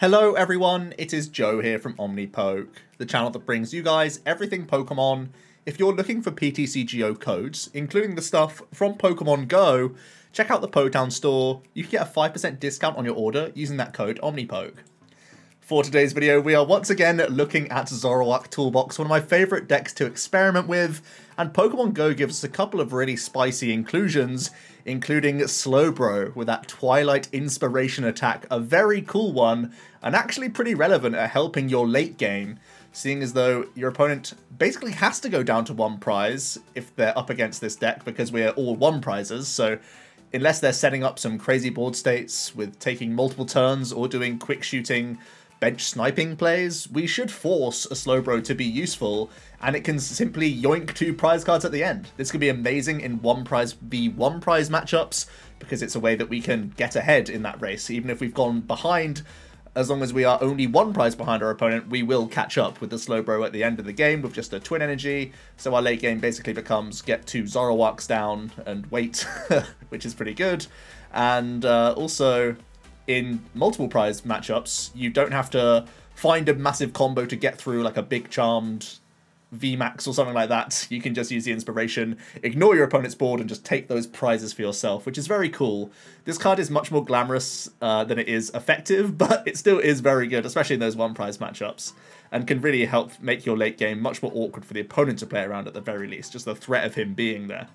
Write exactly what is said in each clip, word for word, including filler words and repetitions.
Hello everyone, it is Joe here from Omnipoke, the channel that brings you guys everything Pokemon. If you're looking for P T C G O codes, including the stuff from Pokemon Go, check out the Potown store. You can get a five percent discount on your order using that code Omnipoke. For today's video, we are once again looking at Zoroark Toolbox, one of my favourite decks to experiment with, and Pokemon Go gives us a couple of really spicy inclusions, including Slowbro with that Twilight Inspiration attack, a very cool one, and actually pretty relevant at helping your late game, seeing as though your opponent basically has to go down to one prize if they're up against this deck, because we're all one prizes, so unless they're setting up some crazy board states with taking multiple turns or doing quick shooting bench sniping plays, we should force a Slowbro to be useful, and it can simply yoink two prize cards at the end. This could be amazing in one prize v one prize matchups, because it's a way that we can get ahead in that race. Even if we've gone behind, as long as we are only one prize behind our opponent, we will catch up with the Slowbro at the end of the game with just a twin energy. So our late game basically becomes get two Zoroarks down and wait, which is pretty good. And uh, also, in multiple prize matchups, you don't have to find a massive combo to get through like a big charmed V max or something like that. You can just use the inspiration, ignore your opponent's board, and just take those prizes for yourself, which is very cool. This card is much more glamorous uh, than it is effective, but it still is very good, especially in those one prize matchups, and can really help make your late game much more awkward for the opponent to play around at the very least, just the threat of him being there.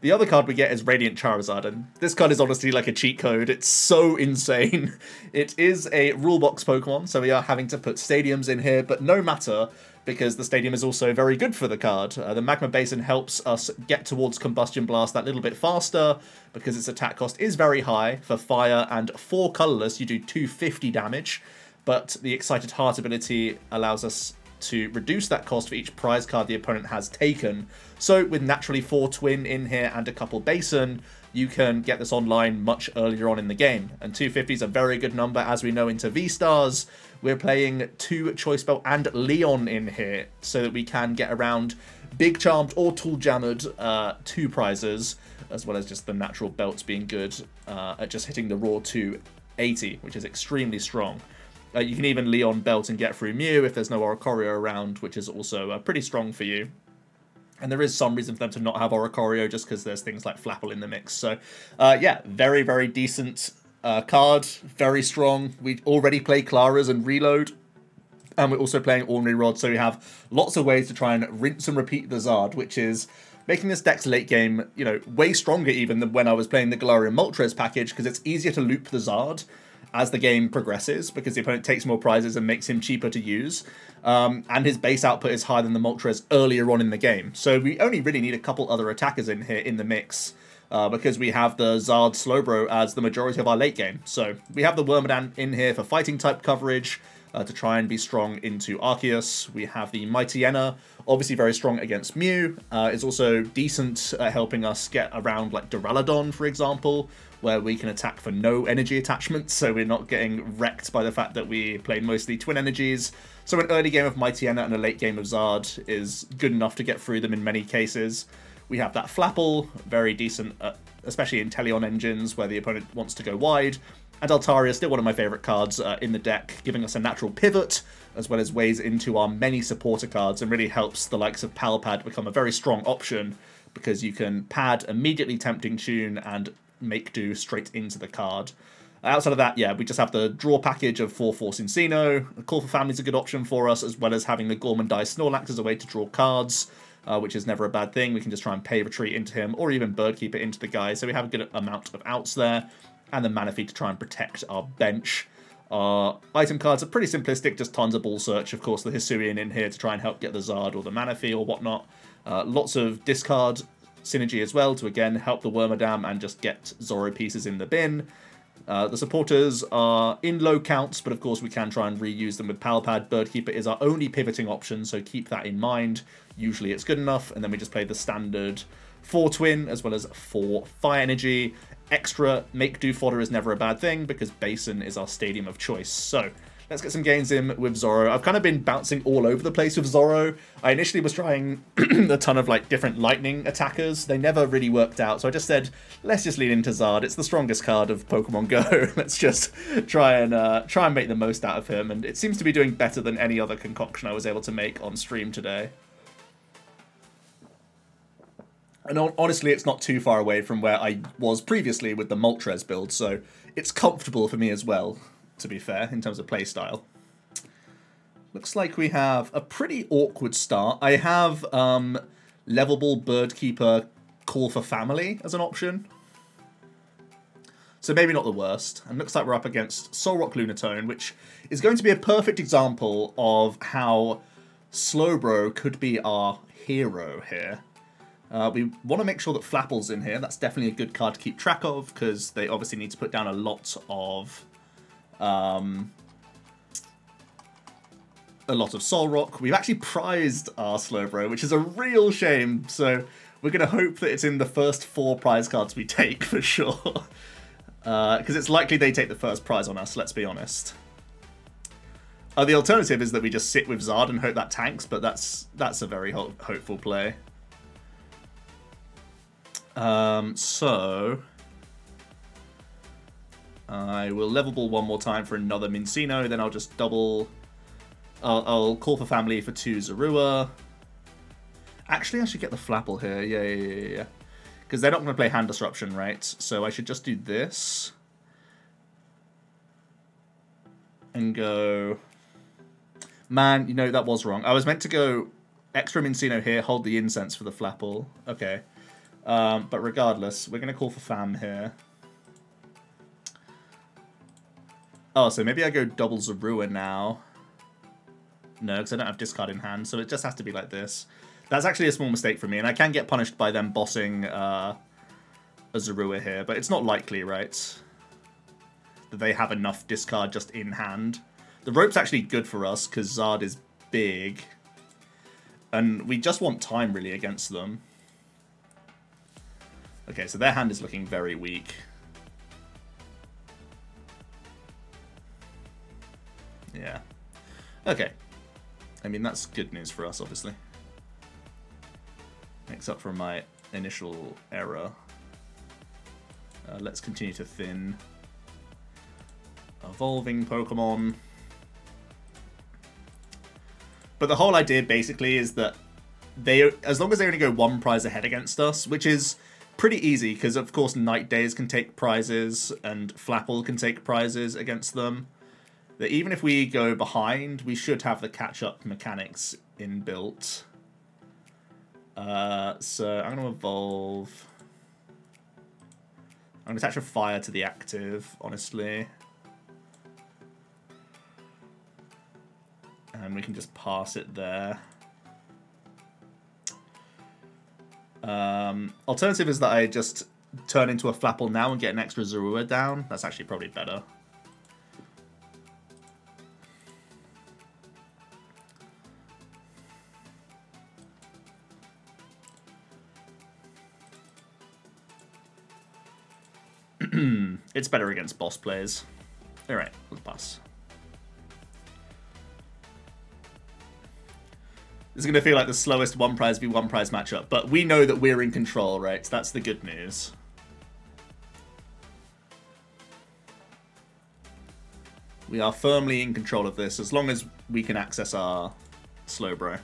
The other card we get is Radiant Charizard, and this card is honestly like a cheat code. It's so insane. It is a rulebox Pokemon, so we are having to put stadiums in here, but no matter, because the stadium is also very good for the card. Uh, the Magma Basin helps us get towards Combustion Blast that little bit faster, because its attack cost is very high. For fire and four colourless, you do two hundred fifty damage, but the Excited Heart ability allows us to reduce that cost for each prize card the opponent has taken. So with naturally four twin in here and a couple basin, you can get this online much earlier on in the game. And two fifty is a very good number, as we know, into V-Stars. We're playing two Choice Belt and Leon in here so that we can get around Big Charmed or Tool Jammered uh, two prizes, as well as just the natural belts being good uh, at just hitting the raw two eighty, which is extremely strong. Uh, you can even Leon belt and get through Mew if there's no Oricorio around, which is also uh, pretty strong for you. And there is some reason for them to not have Oricorio, just because there's things like Flapple in the mix. So, uh, yeah, very, very decent uh, card. Very strong. We already play Klara's and Reload. And we're also playing Ordinary Rod, so we have lots of ways to try and rinse and repeat the Zard, which is making this deck's late game, you know, way stronger even than when I was playing the Galarian Moltres package, because it's easier to loop the Zard as the game progresses, because the opponent takes more prizes and makes him cheaper to use, um, and his base output is higher than the Moltres earlier on in the game. So we only really need a couple other attackers in here in the mix, uh, because we have the Zard Slowbro as the majority of our late game. So we have the Wormadam in here for fighting-type coverage, uh, to try and be strong into Arceus. We have the Mightyena, obviously very strong against Mew. Uh, it's also decent at helping us get around like Duraludon, for example, where we can attack for no energy attachments, so we're not getting wrecked by the fact that we play mostly twin energies. So an early game of Mightyena and a late game of Zard is good enough to get through them in many cases. We have that Flapple, very decent, uh, especially Inteleon engines, where the opponent wants to go wide. And Altaria, still one of my favourite cards uh, in the deck, giving us a natural pivot, as well as ways into our many supporter cards, and really helps the likes of Palpad become a very strong option, because you can pad immediately Tempting Tune and make do straight into the card. Outside of that, yeah, we just have the draw package of four four Cinccino. Call for Family is a good option for us, as well as having the Gormandize Snorlax as a way to draw cards, uh, which is never a bad thing. We can just try and pay retreat into him, or even Bird Keeper into the guy, so we have a good amount of outs there. And the Manaphy to try and protect our bench. Our item cards are pretty simplistic, just tons of ball search. Of course, the Hisuian in here to try and help get the Zard or the Manaphy or whatnot. Uh, lots of discard synergy as well to, again, help the Wormadam and just get Zoro pieces in the bin. Uh, the supporters are in low counts, but of course we can try and reuse them with Palpad. Bird Keeper is our only pivoting option, so keep that in mind. Usually it's good enough, and then we just play the standard four Twin as well as four Fire Energy. Extra make-do fodder is never a bad thing, because Basin is our stadium of choice. So Let's get some gains in with Zoro. I've kind of been bouncing all over the place with Zoro. I initially was trying a ton of like different lightning attackers. They never really worked out, so I just said, let's just lean into Zard. It's the strongest card of Pokemon Go. Let's just try and uh, try and make the most out of him. And it seems to be doing better than any other concoction I was able to make on stream today. And honestly, it's not too far away from where I was previously with the Moltres build, so it's comfortable for me as well, to be fair, in terms of playstyle. Looks like we have a pretty awkward start. I have um, Levelable Bird Keeper Call for Family as an option. So maybe not the worst. And looks like we're up against Solrock Lunatone, which is going to be a perfect example of how Slowbro could be our hero here. Uh, we want to make sure that Flapple's in here. That's definitely a good card to keep track of, because they obviously need to put down a lot of um, a lot of Solrock. We've actually prized our Slowbro, which is a real shame. So we're going to hope that it's in the first four prize cards we take for sure, because uh, it's likely they take the first prize on us. Let's be honest. Uh, the alternative is that we just sit with Zard and hope that tanks, but that's that's a very ho hopeful play. Um, so, I will level ball one more time for another Cinccino, then I'll just double, I'll, I'll call for family for two Zorua. Actually, I should get the Flapple here, yeah, yeah, yeah, yeah. Because they're not going to play Hand Disruption, right? So I should just do this. And go, man, you know, that was wrong. I was meant to go extra Cinccino here, hold the incense for the Flapple. Okay. Um, but regardless, we're going to call for fam here. Oh, so maybe I go double Zorua now. No, because I don't have discard in hand, so it just has to be like this. That's actually a small mistake for me, and I can get punished by them bossing uh, a Zorua here, but it's not likely, right? That they have enough discard just in hand. The rope's actually good for us, because Zard is big. And we just want time, really, against them. Okay, so their hand is looking very weak. Yeah. Okay. I mean, that's good news for us, obviously. Makes up for my initial error. Uh, let's continue to thin. Evolving Pokemon. But the whole idea, basically, is that they, as long as they only go one prize ahead against us, which is pretty easy, because of course Night Days can take prizes and Flapple can take prizes against them. That even if we go behind, we should have the catch-up mechanics inbuilt. Uh, so I'm going to evolve. I'm going to attach a fire to the active, honestly. And we can just pass it there. Um, alternative is that I just turn into a Flapple now and get an extra Zorua down. That's actually probably better. It's better against boss players. Alright, let's pass. This is going to feel like the slowest one prize v one prize matchup, but we know that we're in control, right? That's the good news. We are firmly in control of this as long as we can access our Slowbro.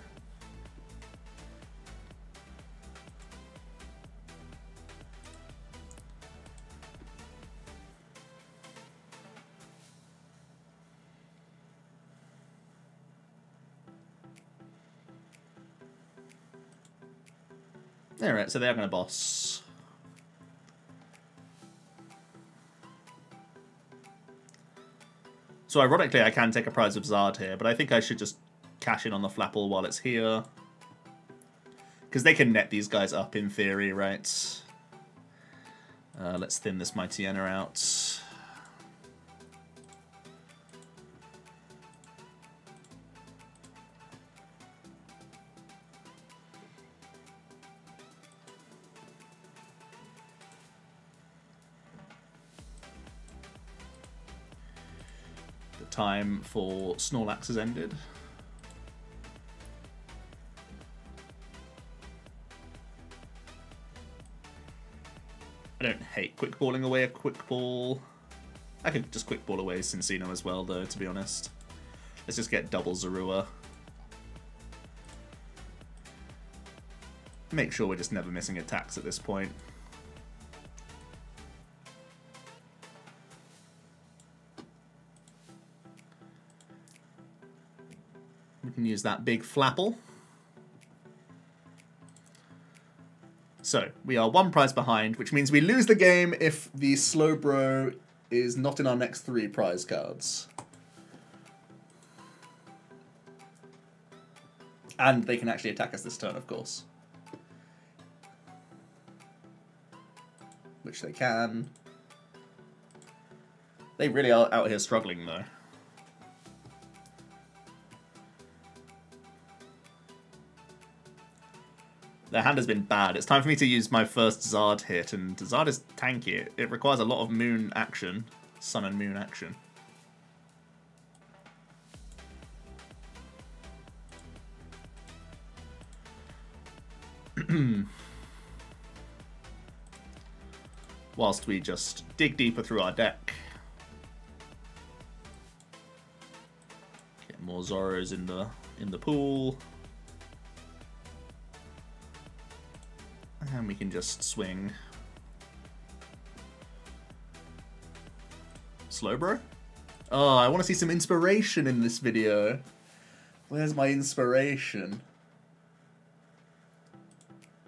Alright, so they are going to boss. So ironically, I can take a prize of Zard here, but I think I should just cash in on the Flapple while it's here. Because they can net these guys up in theory, right? Uh, let's thin this Mightyena out. time for Snorlax has ended. I don't hate quick balling away a quick ball. I could just quick ball away Cinccino as well, though, to be honest. Let's just get double Zorua. Make sure we're just never missing attacks at this point. We can use that big Flapple. So, we are one prize behind, which means we lose the game if the Slowbro is not in our next three prize cards. And they can actually attack us this turn, of course. Which they can. They really are out here struggling, though. Their hand has been bad. It's time for me to use my first Zard hit, and Zard is tanky. It requires a lot of moon action, sun and moon action. Whilst we just dig deeper through our deck. Get more Zoros in the in the pool. And we can just swing. Slowbro? Oh, I want to see some inspiration in this video. Where's my inspiration?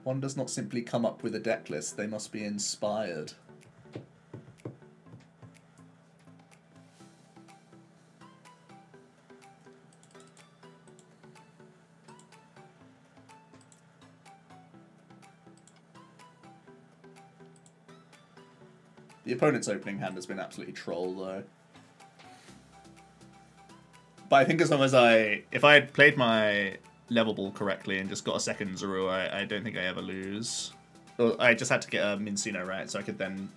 One does not simply come up with a deck list. They must be inspired. The opponent's opening hand has been absolutely troll, though. But I think as long as I... If I had played my level ball correctly and just got a second Zorua, I, I don't think I ever lose. Or I just had to get a Mincino right, so I could then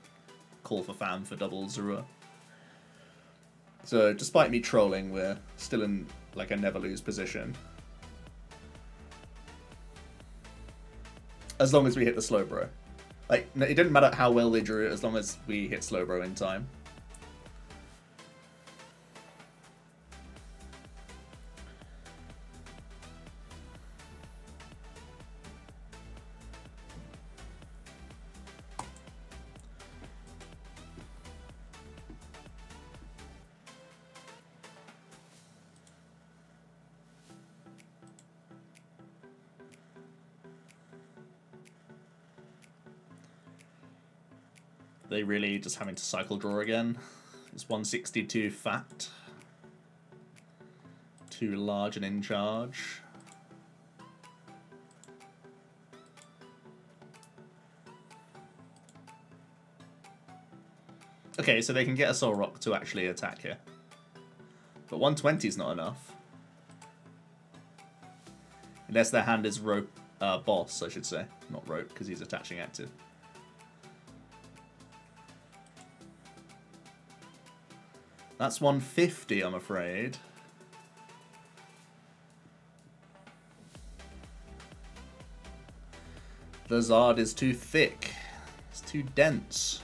call for Fam for double Zorua. So, despite me trolling, we're still in, like, a never-lose position. As long as we hit the Slowbro. Like, it didn't matter how well they drew it, as long as we hit Slowbro in time. They really just having to cycle draw again. It's one sixty-two fat. Too large and in charge. Okay, so they can get a Solrock to actually attack here. But one twenty is not enough. Unless their hand is rope uh, boss, I should say. Not rope, because he's attaching active. That's one fifty, I'm afraid. The Zard is too thick. It's too dense.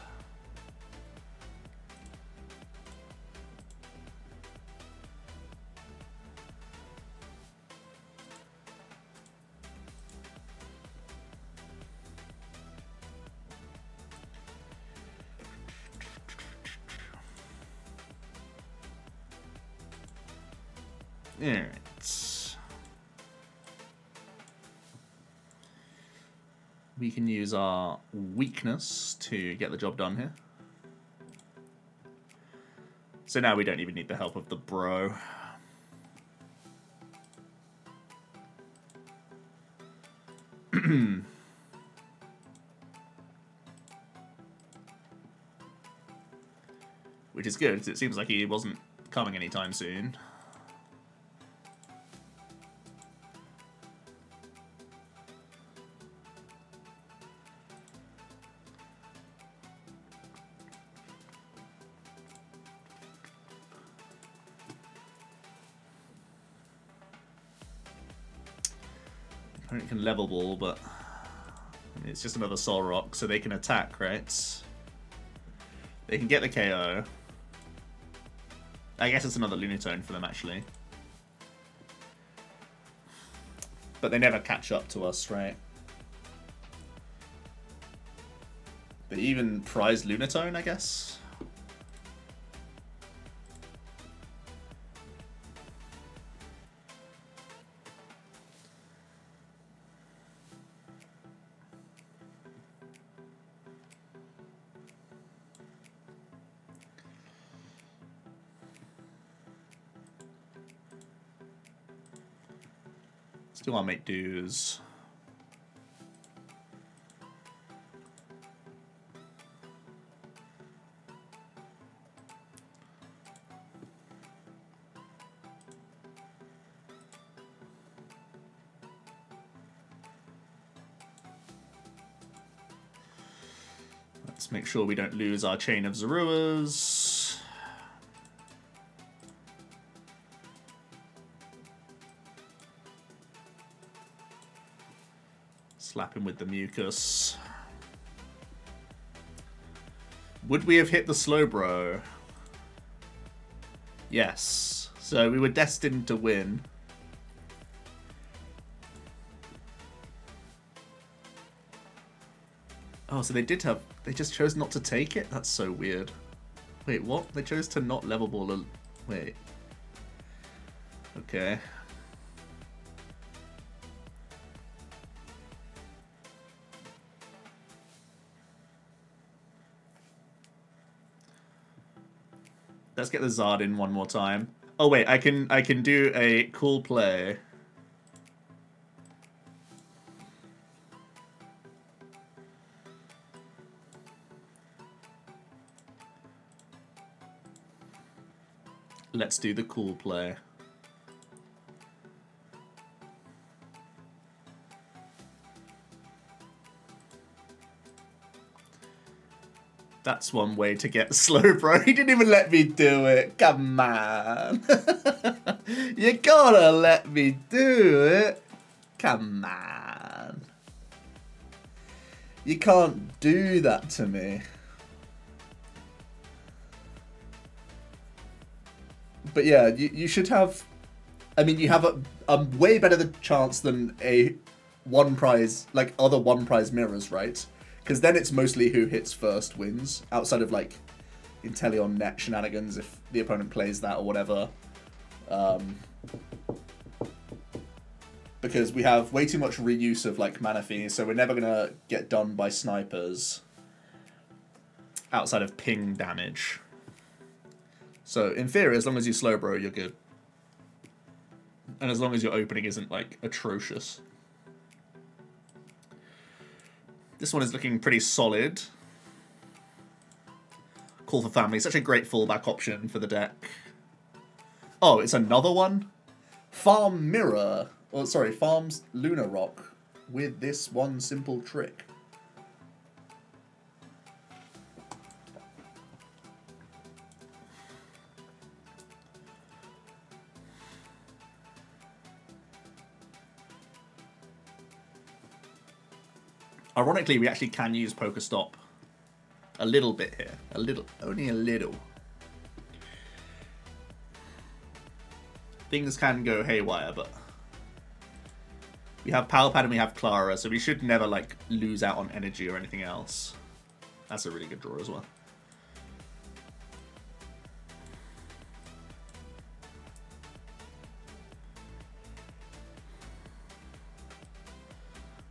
We can use our weakness to get the job done here. So now we don't even need the help of the bro. Which is good, because it seems like he wasn't coming anytime soon. I mean, it can level ball, but I mean, it's just another Solrock, so they can attack, right? They can get the K O. I guess it's another Lunatone for them, actually. But they never catch up to us, right? They even prize Lunatone, I guess? Still want to make dues. Let's make sure we don't lose our chain of Zoruas. Slap him with the mucus. Would we have hit the Slowbro? Yes. So we were destined to win. Oh, so they did have... They just chose not to take it? That's so weird. Wait, what? They chose to not level ball a... Wait. Okay. Let's get the Zard in one more time. Oh wait, I can I can do a cool play. Let's do the cool play. That's one way to get Slowbro. He didn't even let me do it. Come on. You gotta let me do it. Come on. You can't do that to me. But yeah, you, you should have... I mean, you have a, a way better the chance than a one prize, like other one prize mirrors, right? Because then it's mostly who hits first wins, outside of like Inteleon net shenanigans if the opponent plays that or whatever. Um, because we have way too much reuse of like Manaphy, so we're never going to get done by snipers outside of ping damage. So in theory, as long as you Slowbro, you're good. And as long as your opening isn't like atrocious. This one is looking pretty solid. Call for Family, such a great fallback option for the deck. Oh, it's another one? Farm Mirror, or sorry, farms Lunarock with this one simple trick. Ironically, we actually can use Pokestop a little bit here. A little, only a little. Things can go haywire, but we have Palpad and we have Klara, so we should never like lose out on energy or anything else. That's a really good draw as well.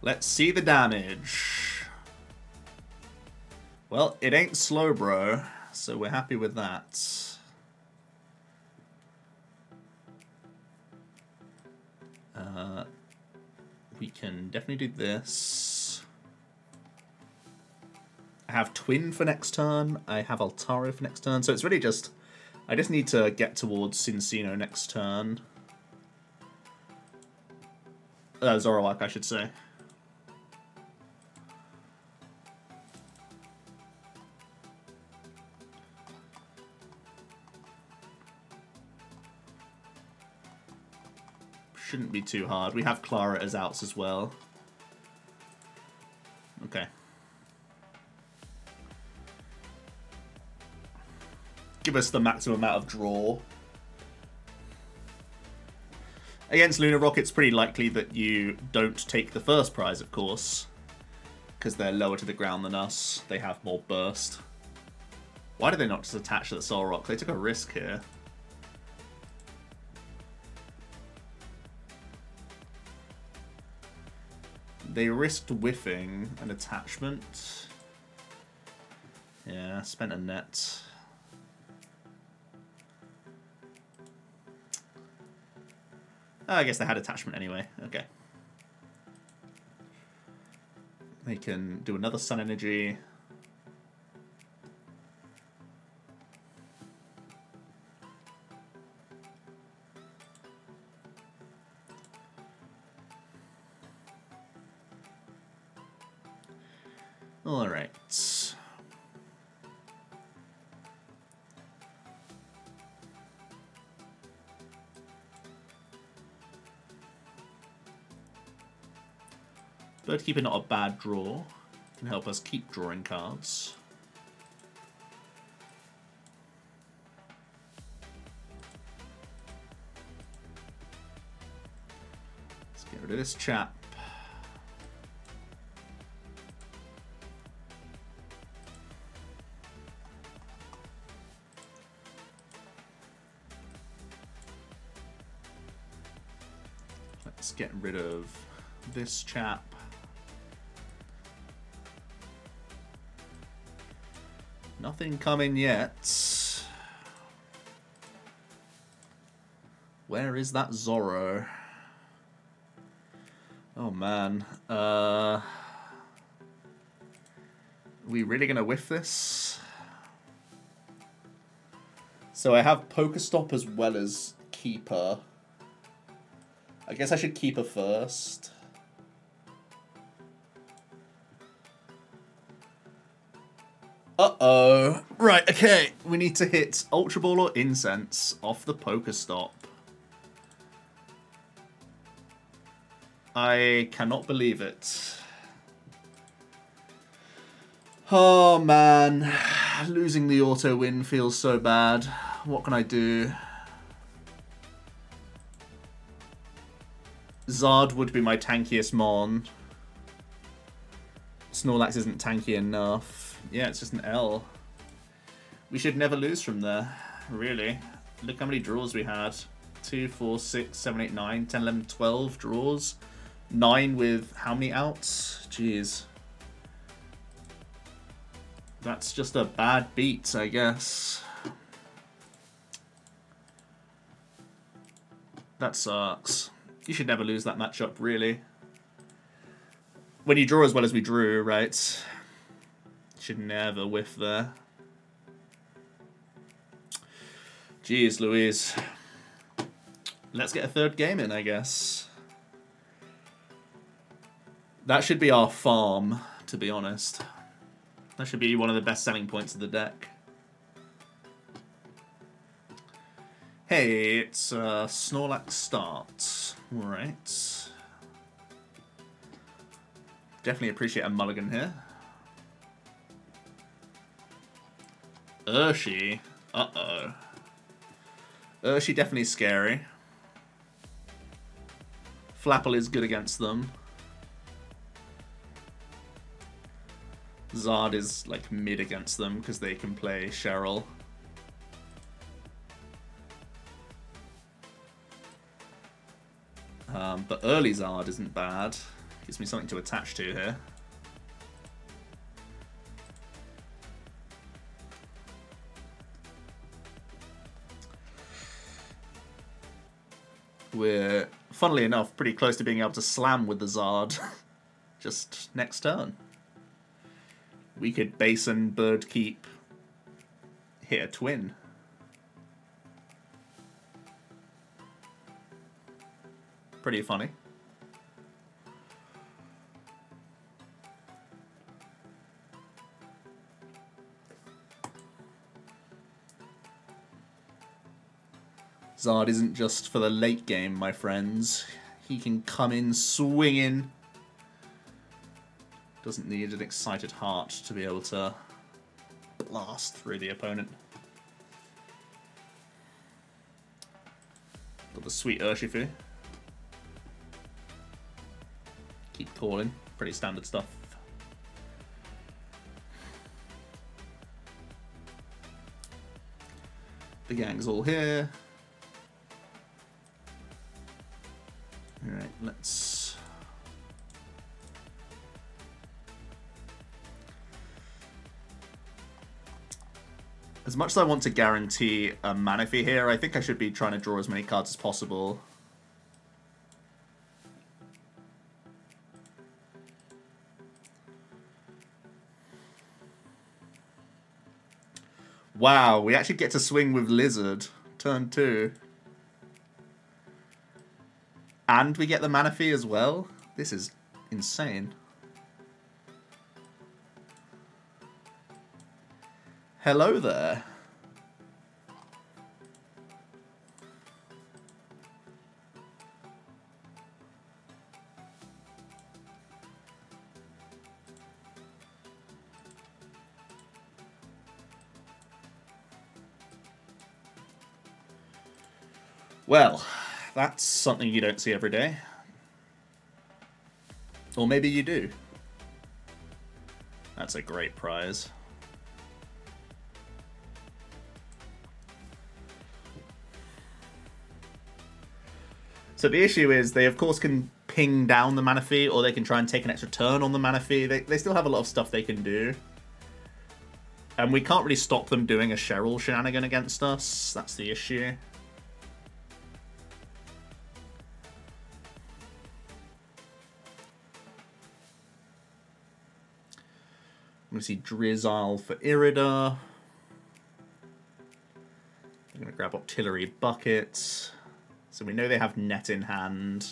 Let's see the damage. Well, it ain't Slowbro, so we're happy with that. Uh, we can definitely do this. I have Twin for next turn. I have Altaria for next turn. So it's really just... I just need to get towards Cinccino next turn. Uh, Zoroark, I should say. Shouldn't be too hard. We have Klara as outs as well. Okay. Give us the maximum amount of draw. Against Lunarock, it's pretty likely that you don't take the first prize, of course, because they're lower to the ground than us. They have more burst. Why did they not just attach to the Solrock? They took a risk here. They risked whiffing an attachment. Yeah, spent a net. Oh, I guess they had attachment anyway. Okay. They can do another Sun Energy. All right. Bird Keeper, not a bad draw. Can help us keep drawing cards. Let's get rid of this chap. Let's get rid of this chap. Nothing coming yet. Where is that Zoro? Oh man. Uh, are we really gonna whiff this? So I have Pokestop as well as Keeper. I guess I should Keeper first. Uh-oh. Right, okay. We need to hit Ultra Ball or Incense off the Pokestop. I cannot believe it. Oh, man. Losing the auto win feels so bad. What can I do? Zard would be my tankiest mon. Snorlax isn't tanky enough. Yeah, it's just an L. We should never lose from there, really. Look how many draws we had. two, four, six, seven, eight, nine, ten, eleven, twelve draws. nine with how many outs? Jeez. That's just a bad beat, I guess. That sucks. You should never lose that matchup, really. When you draw as well as we drew, right? Should never whiff there. Jeez Louise. Let's get a third game in, I guess. That should be our farm, to be honest. That should be one of the best selling points of the deck. Hey, it's uh, Snorlax starts. Alright. Definitely appreciate a mulligan here. Urshi. Uh-oh. Urshi definitely scary. Flapple is good against them. Zard is, like, mid against them because they can play Cheryl. Um, but early Zard isn't bad. Gives me something to attach to here. We're, funnily enough, pretty close to being able to slam with the Zard just next turn. We could Basin, Bird Keep, hit a Twin. Pretty funny. Charizard isn't just for the late game, my friends. He can come in swinging. Doesn't need an Excited Heart to be able to blast through the opponent. Got the sweet Urshifu. Keep calling. Pretty standard stuff. The gang's all here. Alright, let's... As much as I want to guarantee a Manaphy here, I think I should be trying to draw as many cards as possible. Wow, we actually get to swing with Lizard, turn two. And we get the Manaphy as well? This is insane. Hello there. Well, that's something you don't see every day. Or maybe you do. That's a great prize. So the issue is they of course can ping down the Manaphy, or they can try and take an extra turn on the Manaphy. They, they still have a lot of stuff they can do. And we can't really stop them doing a Cheryl shenanigan against us. That's the issue. I'm going to see Drizzile for Irida. I'm going to grab Octillery Buckets. So we know they have Net in hand.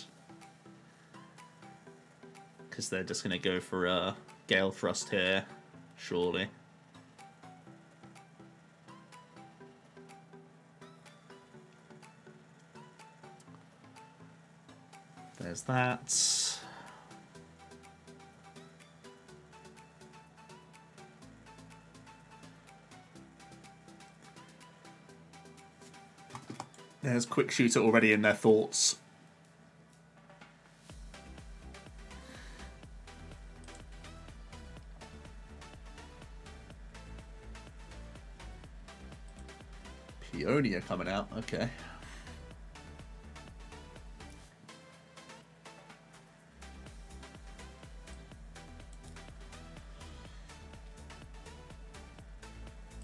Because they're just going to go for a Gale Thrust here, surely. There's that. There's Quick Shooter already in their thoughts. Peonia coming out, okay.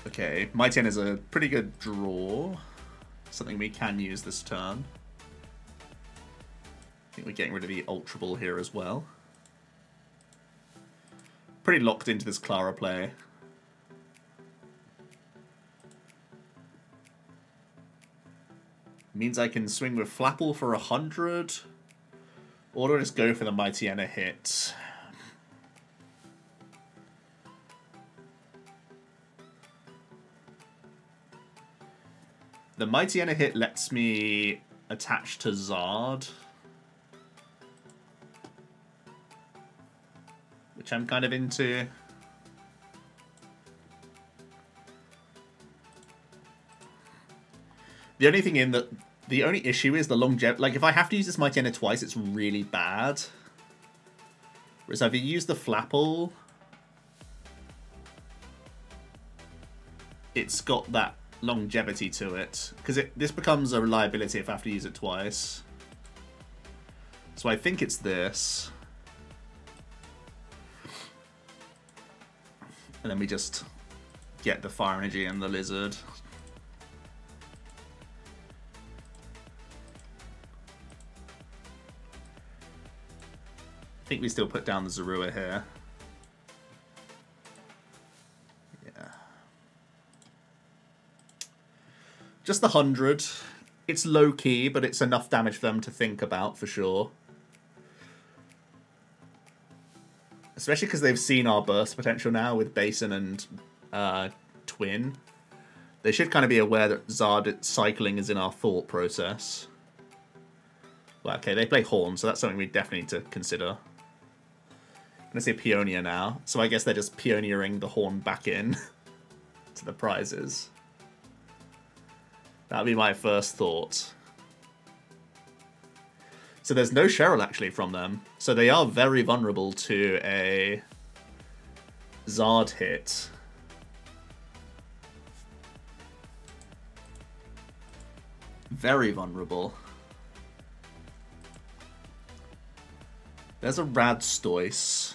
Okay, Mightyena is a pretty good draw. Something we can use this turn. I think we're getting rid of the Ultra Ball here as well. Pretty locked into this Klara play. Means I can swing with Flapple for a hundred. Or do I just go for the Mightyena hit? The Mightyena hit lets me attach to Zard, which I'm kind of into. The only thing in that, the only issue is the longevity. Like, if I have to use this Mightyena twice, it's really bad. Whereas if you use the Flapple, it's got that longevity to it, because it this becomes a reliability if I have to use it twice. So I think it's this, and then we just get the Fire Energy and the Lizard. I think we still put down the Zorua here. Just the hundred. It's low-key, but it's enough damage for them to think about, for sure. Especially because they've seen our burst potential now with Basin and uh, Twin. They should kind of be aware that Zard cycling is in our thought process. Well, okay, they play Horn, so that's something we definitely need to consider. I'm going to say Peonia now, so I guess they're just Peonia-ing the Horn back in to the prizes. That'd be my first thought. So there's no Cheryl actually from them, so they are very vulnerable to a Zard hit. Very vulnerable. There's a Radstoise.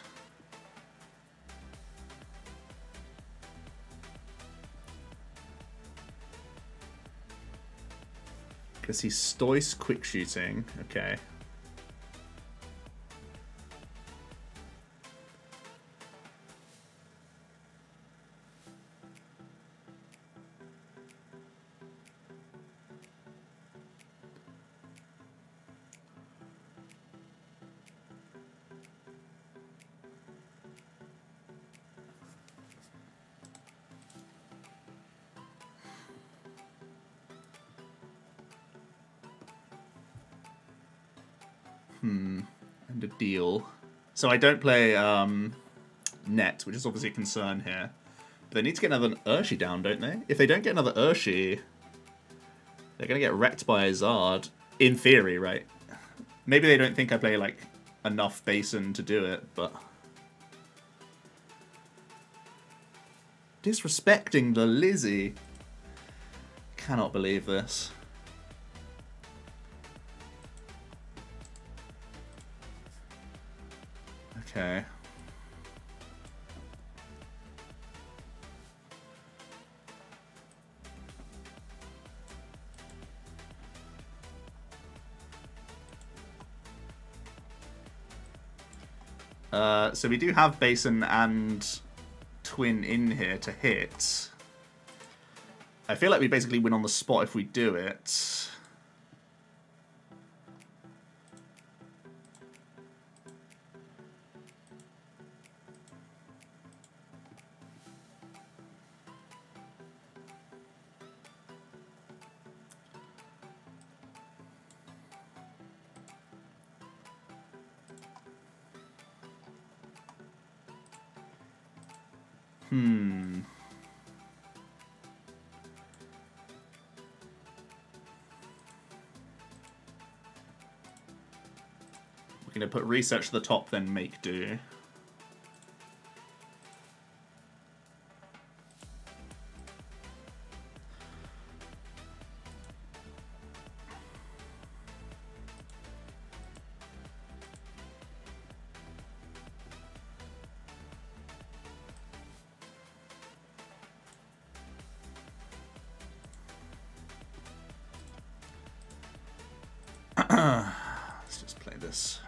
Because he's Stoice quick shooting. Okay. Hmm, and a deal. So I don't play um, Net, which is obviously a concern here. But they need to get another Urshi down, don't they? If they don't get another Urshi, they're going to get wrecked by a Zard, in theory, right? Maybe they don't think I play, like, enough Basin to do it, but... Disrespecting the Lizzie. Cannot believe this. Okay. Uh, so we do have Basin and Twin in here to hit. I feel like we basically win on the spot if we do it. Hmm. We're going to put research to the top, then make do. Let's just play this.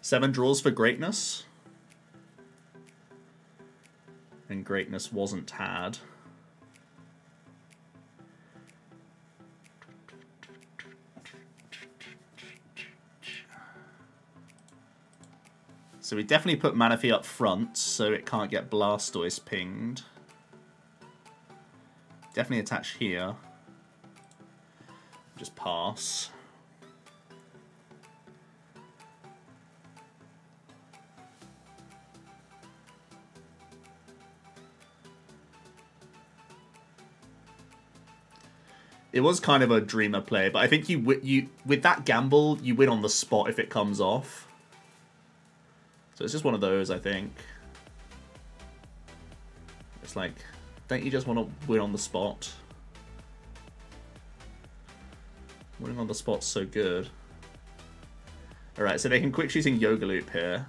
Seven draws for greatness. And greatness wasn't had. So we definitely put Manaphy up front, so it can't get Blastoise pinged. Definitely attach here. Just pass. It was kind of a dreamer play, but I think you you with that gamble, you win on the spot if it comes off. So it's just one of those, I think. It's like, don't you just want to win on the spot? Winning on the spot's so good. Alright, so they can quick shooting Yoga Loop here.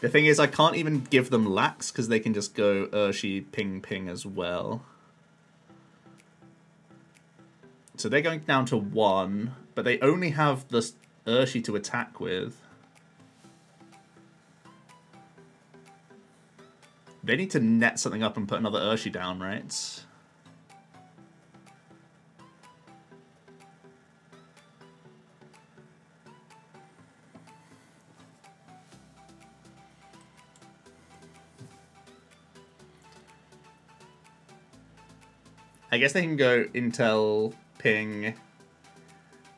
The thing is, I can't even give them lax because they can just go Urshi ping ping as well. So they're going down to one, but they only have the Urshi to attack with. They need to net something up and put another Urshi down, right? I guess they can go Intel, Ping,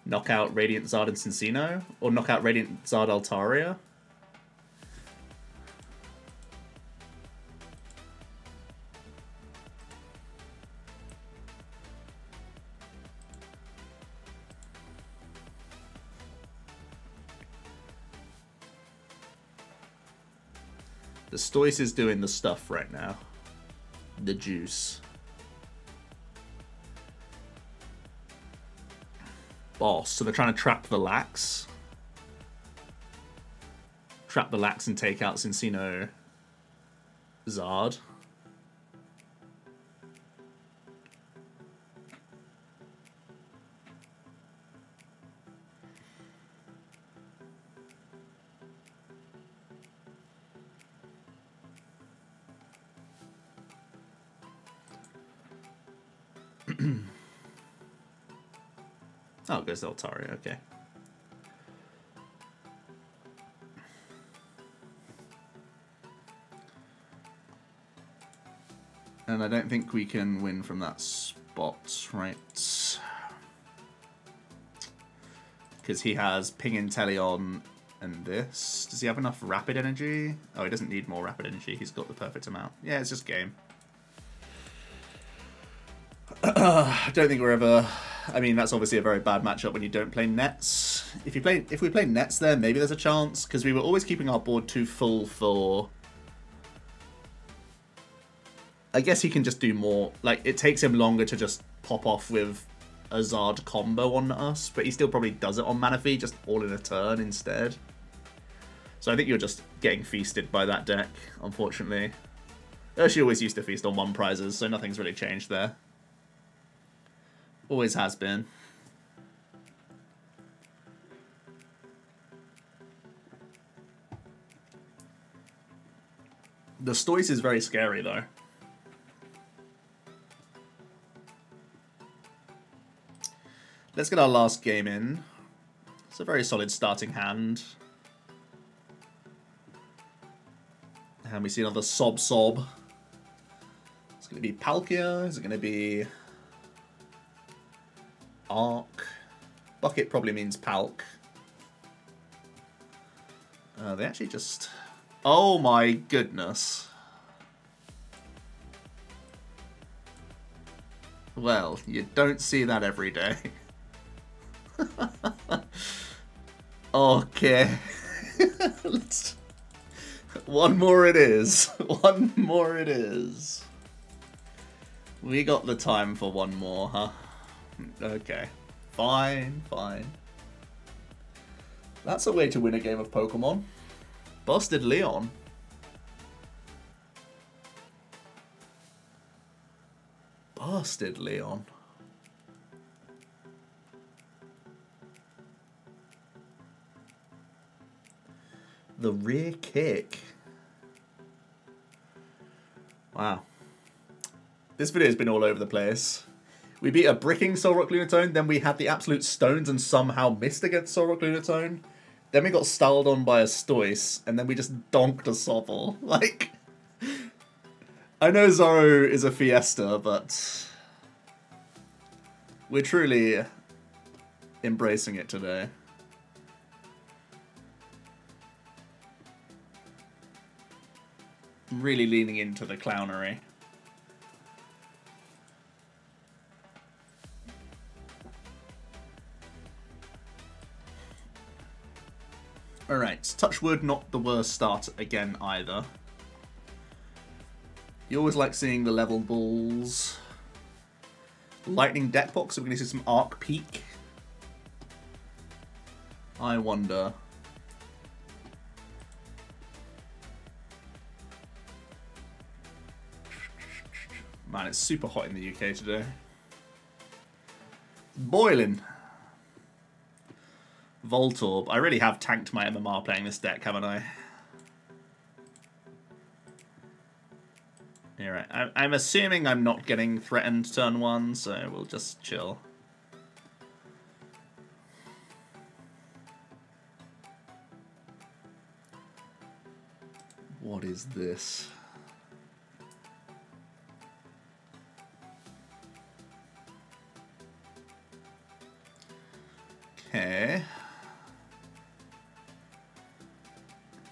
knock out Radiant Zard and Cinccino, or knock out Radiant Zard Altaria. The Stoice is doing the stuff right now. The juice. Boss, so they're trying to trap the Lax. Trap the Lax and take out Cinccino Zard. Oh, it goes Altaria, okay. And I don't think we can win from that spot, right? Because he has Ping Inteleon and this. Does he have enough rapid energy? Oh, he doesn't need more rapid energy. He's got the perfect amount. Yeah, it's just game. I don't think we're ever... I mean, that's obviously a very bad matchup when you don't play nets. If you play, if we play nets there, maybe there's a chance, because we were always keeping our board too full for... I guess he can just do more. Like, it takes him longer to just pop off with a Zard combo on us, but he still probably does it on Manaphy, just all in a turn instead. So I think you're just getting feasted by that deck, unfortunately. Urshi always used to feast on one prizes, so nothing's really changed there. Always has been. The Stoice is very scary though. Let's get our last game in. It's a very solid starting hand. And we see another Sob Sob. It's going to be Palkia. Is it going to be... Arc. Bucket probably means Palk. Uh, they actually just... Oh my goodness. Well, you don't see that every day. Okay. Let's... One more it is. One more it is. We got the time for one more, huh? Okay, fine, fine. That's a way to win a game of Pokemon. Busted Leon. Busted Leon. The rear kick. Wow. This video has been all over the place. We beat a bricking Solrock Lunatone, then we had the absolute stones and somehow missed against Solrock Lunatone. Then we got stalled on by a Stoice, and then we just donked a Sobble. Like, I know Zoro is a fiesta, but we're truly embracing it today. I'm really leaning into the clownery. Alright, Touchwood, not the worst start again either. You always like seeing the level balls. Lightning deck box, so we're going to see some Arc Peak. I wonder. Man, it's super hot in the U K today. Boiling. Voltorb. I really have tanked my M M R playing this deck, haven't I? Yeah, right. I I'm assuming I'm not getting threatened turn one, so we'll just chill. What is this? Okay.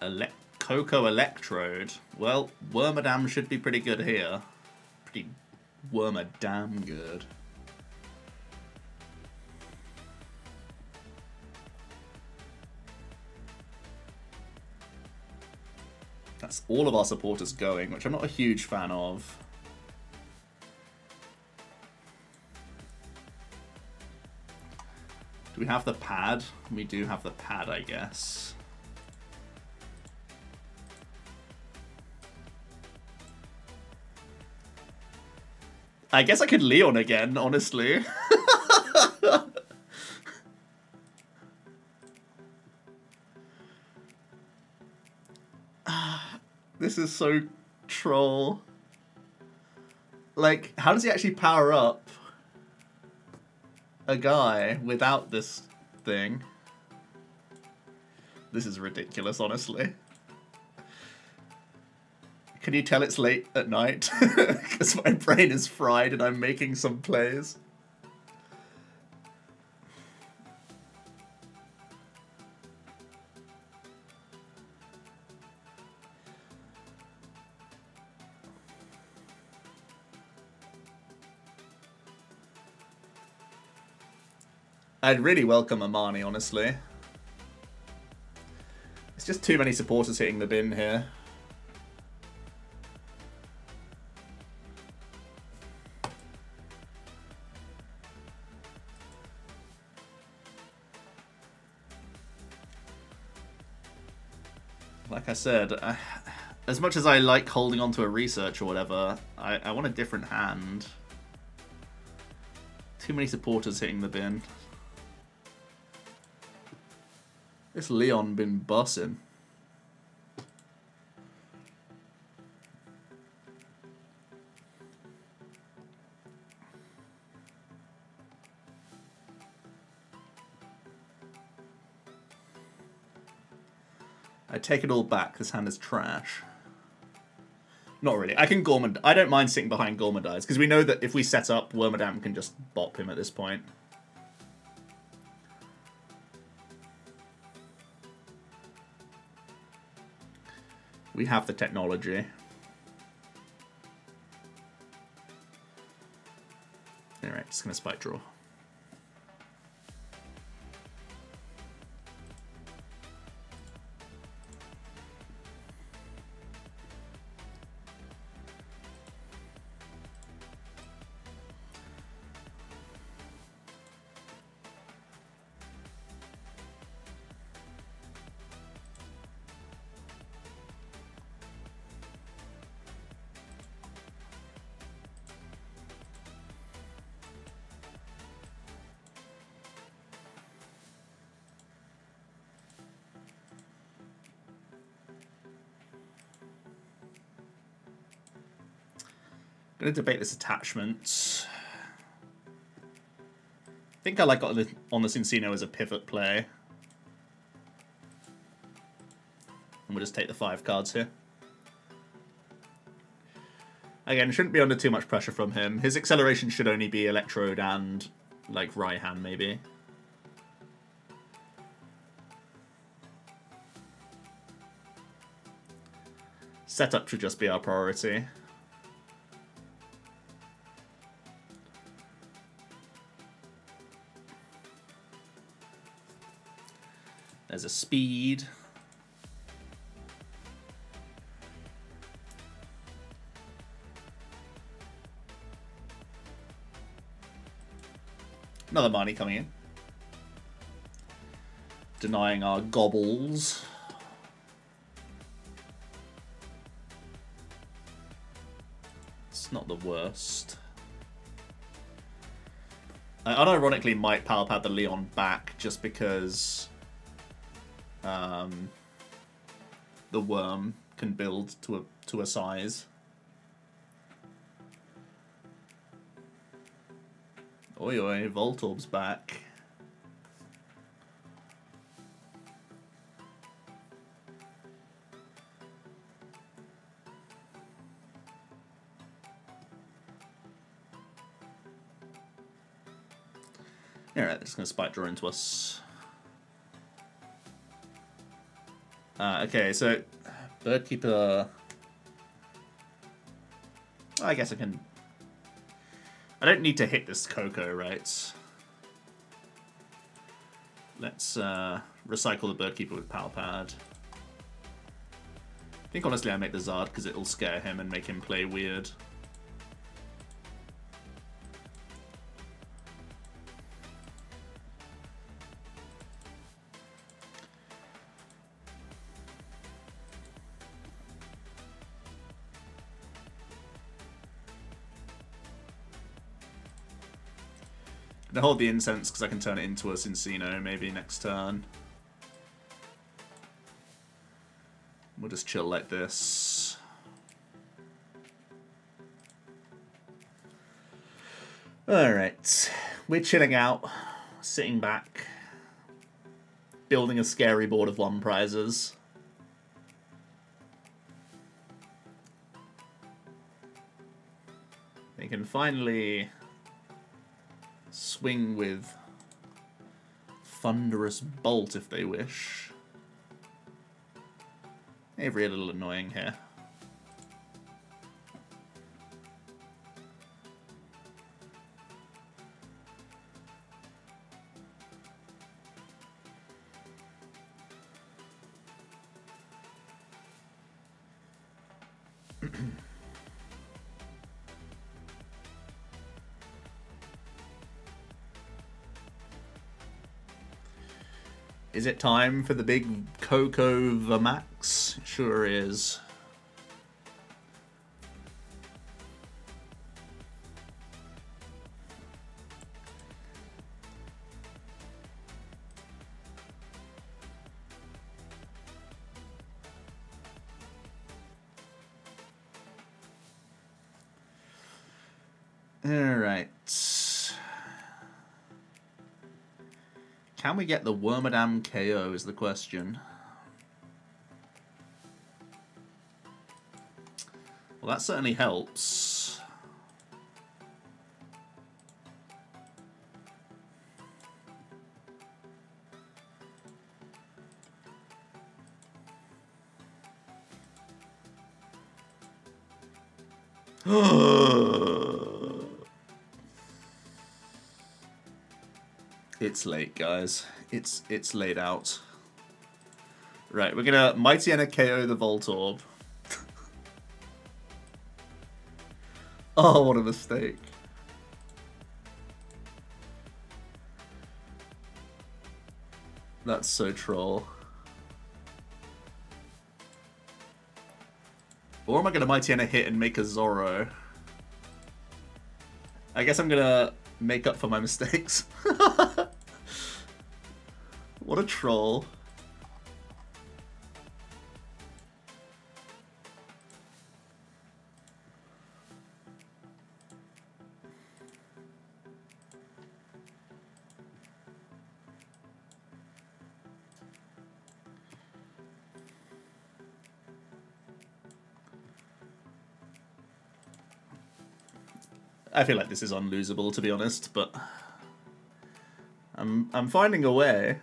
Elect Coco Electrode. Well, Wormadam should be pretty good here. Pretty Wormadam good. That's all of our supporters going, which I'm not a huge fan of. Do we have the pad? We do have the pad, I guess. I guess I could Leon again, honestly. This is so troll. Like, how does he actually power up a guy without this thing? This is ridiculous, honestly. Can you tell it's late at night? Because my brain is fried and I'm making some plays. I'd really welcome Amani, honestly. It's just too many supporters hitting the bin here. I said, I, as much as I like holding on to a research or whatever, I, I want a different hand. Too many supporters hitting the bin. This Leon been bussin'. I take it all back, this hand is trash. Not really, I can Gormand- I don't mind sitting behind Gormandize, because we know that if we set up, Wormadam can just bop him at this point. We have the technology. Alright, just gonna spike draw. Gonna debate this attachment. I think I like on the, on the Cinccino as a pivot play. And we'll just take the five cards here. Again, shouldn't be under too much pressure from him. His acceleration should only be Electrode and like Raihan maybe. Setup should just be our priority. There's a speed. Another Marnie coming in. Denying our gobbles. It's not the worst. I unironically might Palpad the Leon back just because Um, the worm can build to a to a size. Oi oi, Voltorb's back. Alright, that's going to spike draw into us. Uh, okay, so Bird Keeper. I guess I can. I don't need to hit this Coco, right? Let's uh, recycle the Bird Keeper with Palpad. I think honestly I make the Zard because it'll scare him and make him play weird. I hold the incense because I can turn it into a Cinccino maybe next turn. We'll just chill like this. Alright, we're chilling out, sitting back, building a scary board of one prizes. They can finally swing with Thunderous Bolt if they wish. Avery a little annoying here. Is it time for the big Coco Vermax? It sure is. All right. Can we get the Wormadam K O is the question. Well, that certainly helps. It's late, guys. It's it's laid out. Right, we're gonna Mightyena K O the Voltorb. Oh, what a mistake. That's so troll. Or am I gonna Mightyena hit and make a Zoro? I guess I'm gonna make up for my mistakes. What a troll. I feel like this is unlosable, to be honest, but I'm I'm finding a way.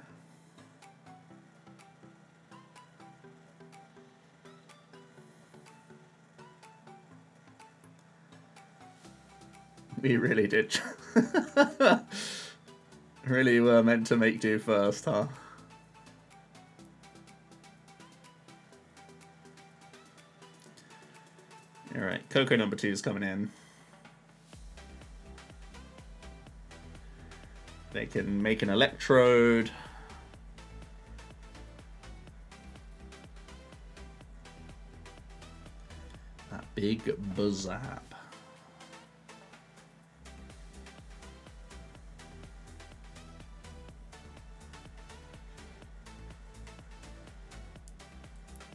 We really did. Really were meant to make do first, huh? Alright, Coco number two is coming in. They can make an Electrode. That big Buzzap.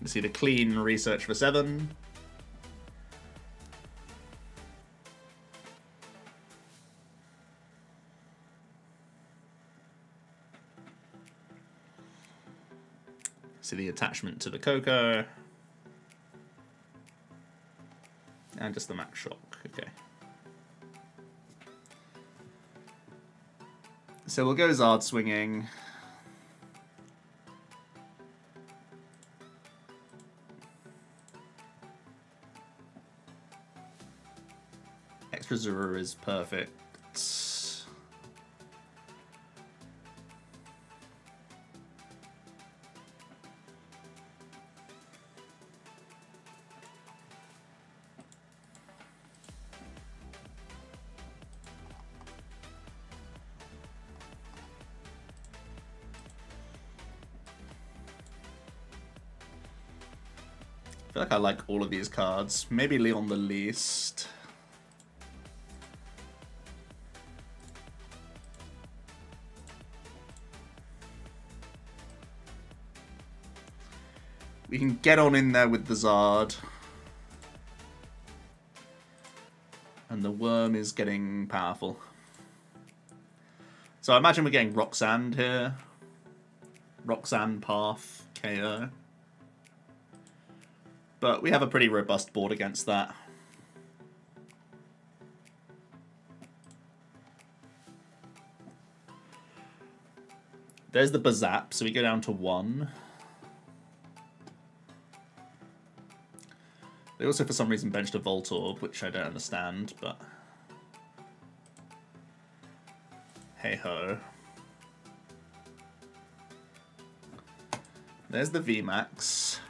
You see the clean research for seven. See the attachment to the Coco. And just the Max Shock, okay. So we'll go Zard swinging. Extra Zorua is perfect. I feel like I like all of these cards. Maybe Leon the least. We can get on in there with the Zard. And the Worm is getting powerful. So I imagine we're getting Roxanne here. Roxanne, Path, K O. But we have a pretty robust board against that. There's the Bazap, so we go down to one. They also, for some reason, benched a Voltorb, which I don't understand, but... hey-ho. There's the V max.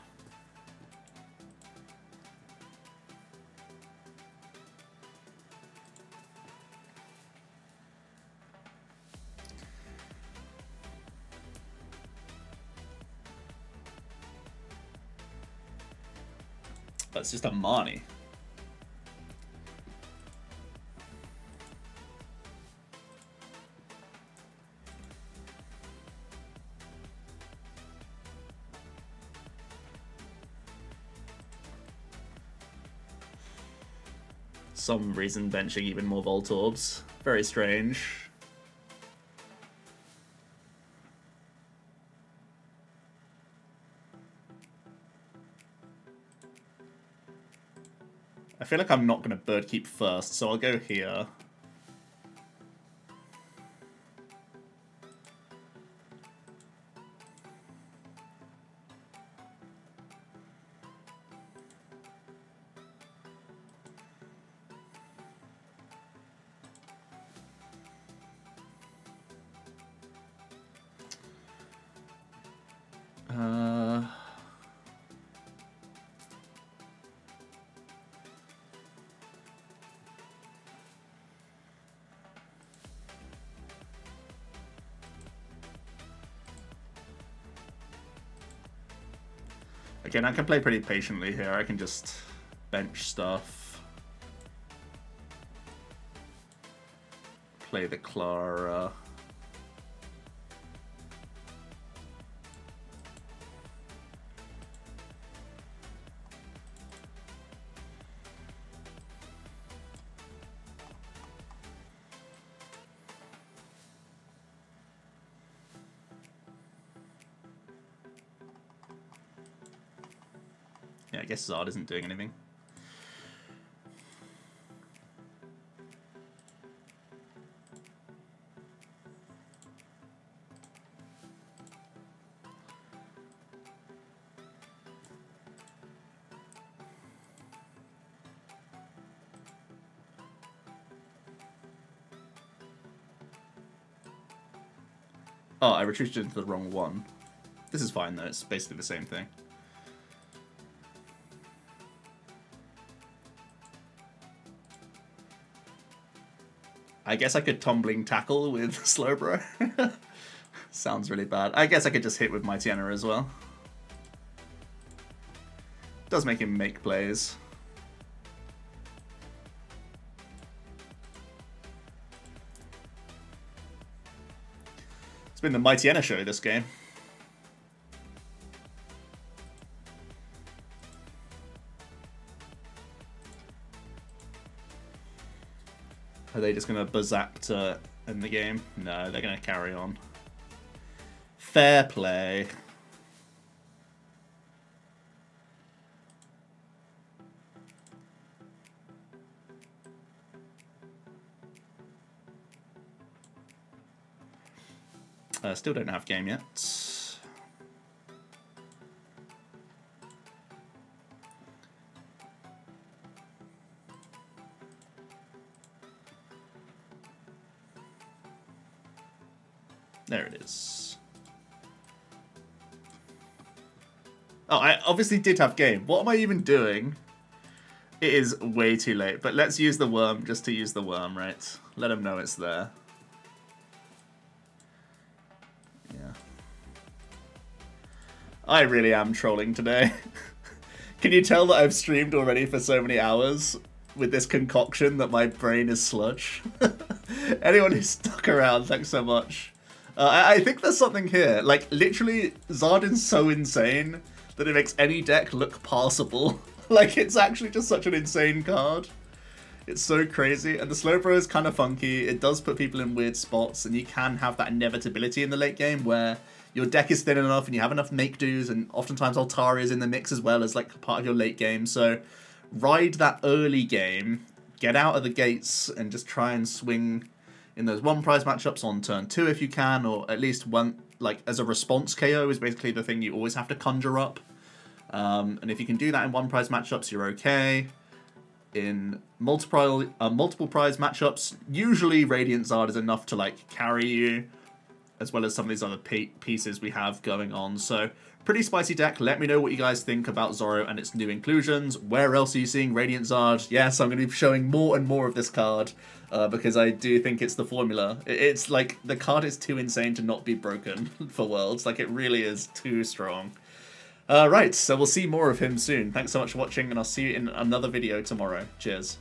That's just a Marnie. Some reason benching even more Voltorbs. Very strange. I feel like I'm not going to Bird Keep first, so I'll go here. Uh... Again, I can play pretty patiently here. I can just bench stuff. Play the Klara. Yeah, I guess Zard isn't doing anything. Oh, I retreated into the wrong one. This is fine though, it's basically the same thing. I guess I could Tumbling Tackle with Slowbro. Sounds really bad. I guess I could just hit with Mightyena as well. Does make him make plays. It's been the Mightyena show this game. Are they just going to Bazap to end the game? No, they're going to carry on. Fair play. Uh, still don't have game yet. There it is. Oh, I obviously did have game. What am I even doing? It is way too late, but let's use the worm just to use the worm, right? Let them know it's there. Yeah. I really am trolling today. Can you tell that I've streamed already for so many hours with this concoction that my brain is sludge? Anyone who stuck around, thanks so much. Uh, I, I think there's something here. Like, literally, Zarden's so insane that it makes any deck look passable. Like, it's actually just such an insane card. It's so crazy. And the Slowbro is kind of funky. It does put people in weird spots, and you can have that inevitability in the late game where your deck is thin enough and you have enough make-dos, and oftentimes Altaria is in the mix as well as, like, part of your late game. So ride that early game, get out of the gates, and just try and swing in those one prize matchups on turn two if you can, or at least one, like, as a response K O is basically the thing you always have to conjure up. Um, and if you can do that in one prize matchups, you're okay. In multiple, uh, multiple prize matchups, usually Radiant Zard is enough to, like, carry you, as well as some of these other pe pieces we have going on. So, pretty spicy deck. Let me know what you guys think about Zoro and its new inclusions. Where else are you seeing Radiant Zard? Yes, I'm going to be showing more and more of this card, uh, because I do think it's the formula. It's like, the card is too insane to not be broken for Worlds. Like, it really is too strong. Uh, right, so we'll see more of him soon. Thanks so much for watching, and I'll see you in another video tomorrow. Cheers.